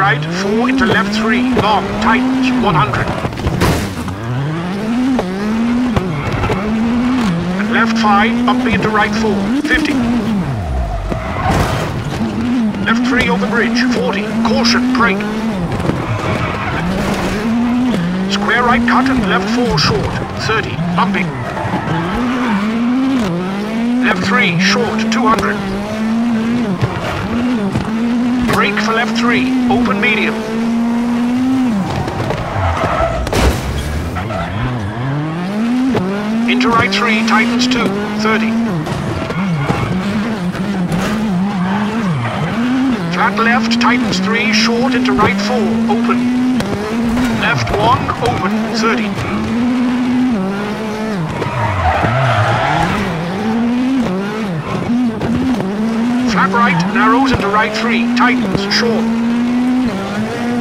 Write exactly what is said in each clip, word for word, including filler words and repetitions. right, four into left three, long, tightens, one hundred. And left five, up into right four, fifty. Left three over bridge, forty, caution, brake. Square right cut and left four short, thirty, bumping. Left three, short, two hundred. Brake for left three, open medium. Into right three, tightens two, thirty. Flat left, tightens three, short into right four, open. Left one, open, thirty. Flat right, narrows into right three, tightens, short.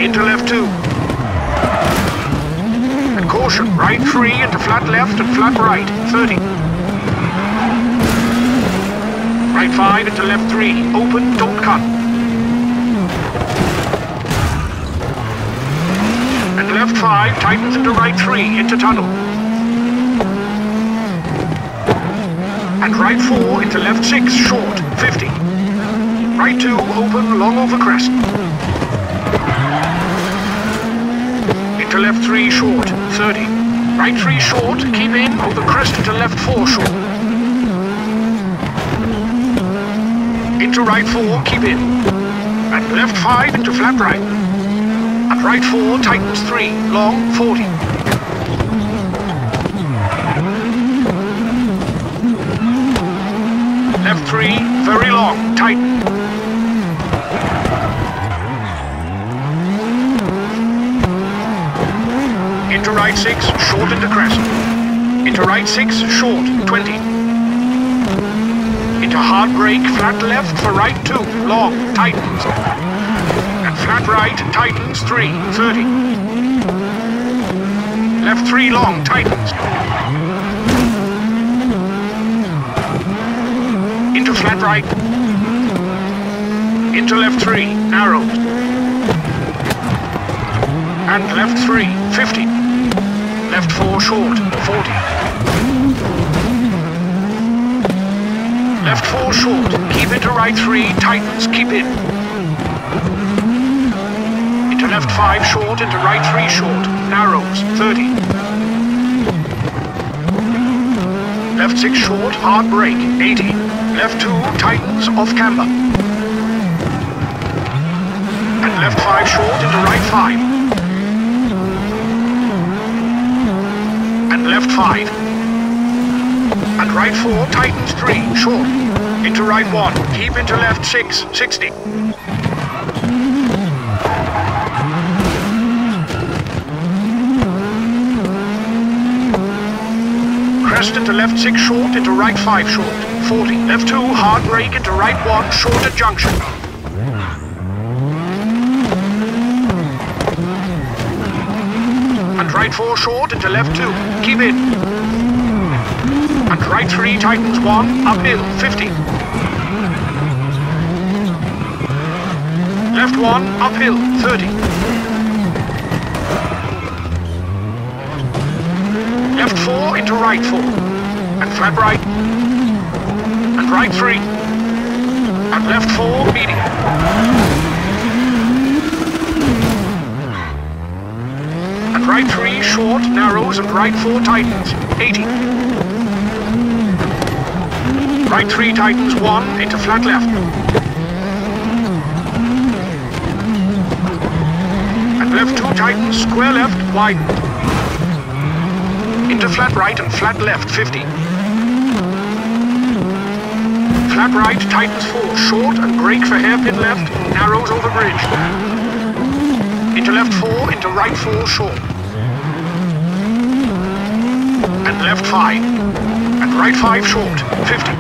Into left two. And caution, right three into flat left and flat right, thirty. Right five into left three, open, don't cut. And left five, tightens into right three, into tunnel. And right four into left six, short, fifty. Right two, open, long over crest. Into left three, short, thirty. Right three, short, keep in, over crest into left four, short. Into right four, keep in. And left five, into flat right. And right four, tightens three, long, forty. Left three, very long, tighten. Into right six, short into crest. Into right six, short, twenty. Into hard brake, flat left for right two, long, tightens. And flat right, tightens three, thirty. Left three, long, tightens. Into flat right. Into left three, narrows. And left three, fifty. Left four short, forty. Left four short, keep into right three, tightens, keep in. Into left five short, into right three short, narrows, thirty. Left six short, hard break, eighty. Left two, tightens, off camber. And left five short, into right five. Left five. And right four, tightens three, short. Into right one, keep into left six, sixty. Crest into left six, short, into right five, short, forty. Left two, hard break, into right one, short at junction. Right four short into left two, keep in. And right three tightens one, uphill, fifty. Left one, uphill, thirty. Left four into right four. And flat right. And right three. And left four, medium. Right three, short, narrows, and right four tightens, eighty. Right three tightens one, into flat left. And left two tightens, square left, widened. Into flat right and flat left, fifty. Flat right tightens four, short, and brake for hairpin left, narrows over bridge. Into left four, into right four, short. And left five. And right five short, fifty.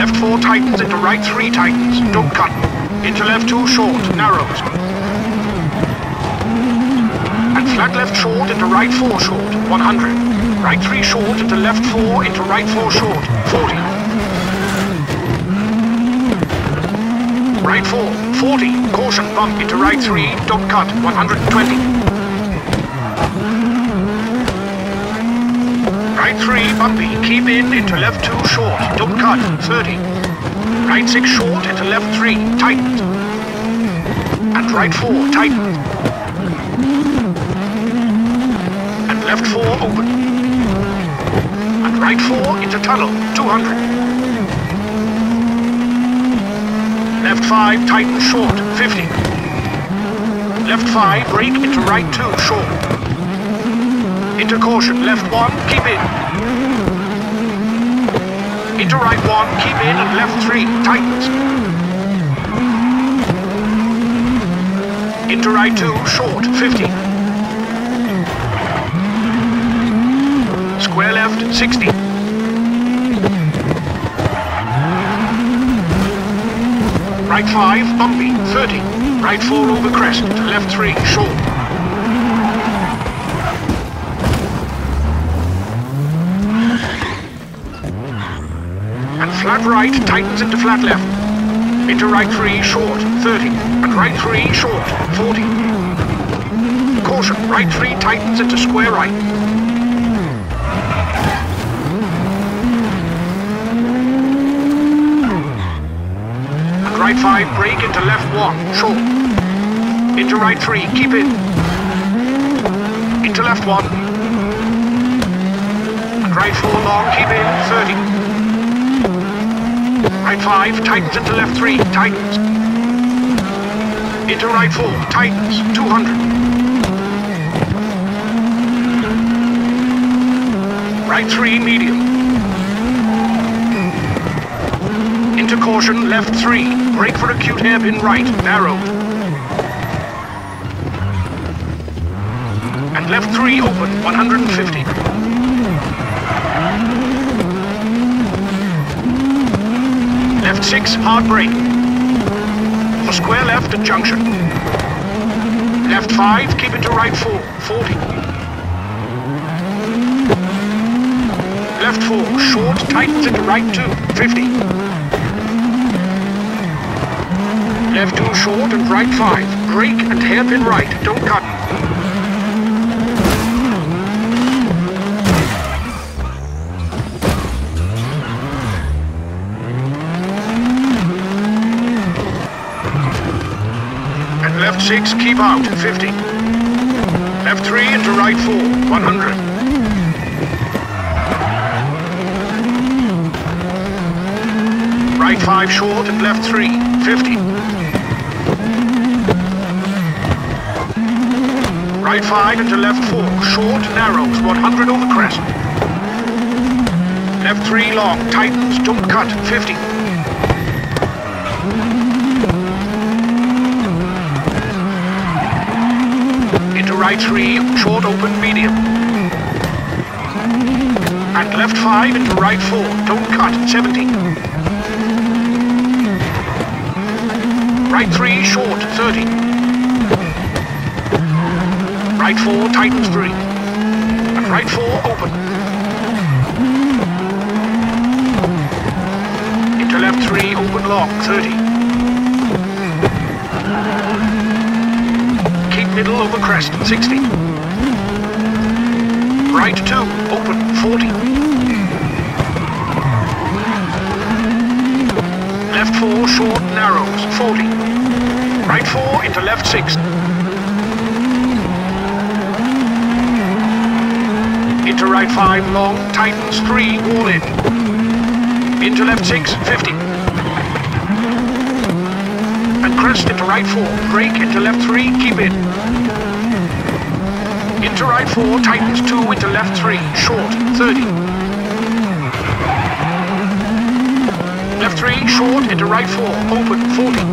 Left four tightens into right three tightens, don't cut. Into left two short, narrows. And flat left short into right four short, one hundred. Right three short into left four into right four short, forty. right four, forty, caution, bump into right three, don't cut, one hundred twenty. Right three, bumpy, keep in into left two, short, don't cut, thirty. Right six, short, into left three, tighten. And right four, tighten. And left four, open. And right four, into tunnel, two hundred. Left five, tighten short, fifty. Left five, break into right two, short. Into caution, left one, keep in. Into right one, keep in, and left three, tightens. Into right two, short, fifty. Square left, sixty. Right five, bumpy, thirty. Right four, over crest, to left three, short. And flat right, tightens into flat left. Into right three, short, thirty. And right three, short, forty. Caution, right three, tightens into square right. Right five, break into left one, short. Into right three, keep in. Into left one. And right four, long, keep in, thirty. Right five, tightens into left three, tightens. Into right four, tightens, two hundred. Right three, medium. Into caution, left three, brake for acute hairpin right, narrow. And left three, open, one hundred fifty. Left six, hard brake. For square left at junction. Left five, keep into right four, forty. Left four, short, tightens into right two, fifty. Left two short and right five. Brake and hairpin right. Don't cut. And left six, keep out. fifty. Left three into right four. one hundred. Right five short and left three. fifty. Right five into left four, short, narrows, one hundred over crest. Left three long, tightens, don't cut, fifty. Into right three, short, open, medium. And left five into right four, don't cut, seventy. Right three, short, thirty. Right four, tightens three. And right four, open. Into left three, open long, thirty. Keep middle over crest, sixty. Right two, open, forty. Left four, short, narrows, forty. Right four, into left six. Into right five, long, tightens, three, wall in. Into left six, fifty. And crest into right four, brake into left three, keep in. Into right four, tightens two, into left three, short, thirty. Left three, short, into right four, open, forty.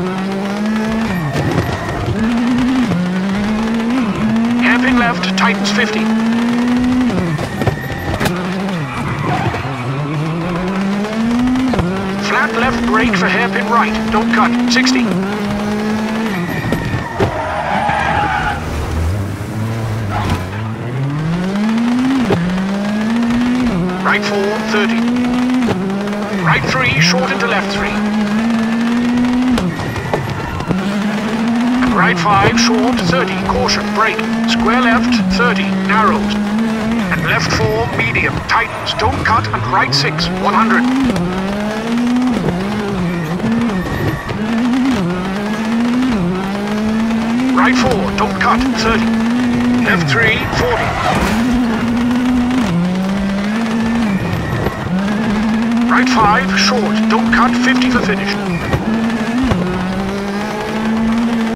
Hairpin left, tightens fifty. Flat left brake for hairpin right, don't cut, sixty. Right four, thirty. Right three, short into left three. Right five, short, thirty, caution, brake. Square left, thirty, narrows. And left four, medium, tightens, don't cut, and right six, one hundred. Right four, don't cut, thirty. Left three, forty. Right five, short, don't cut, fifty for finish.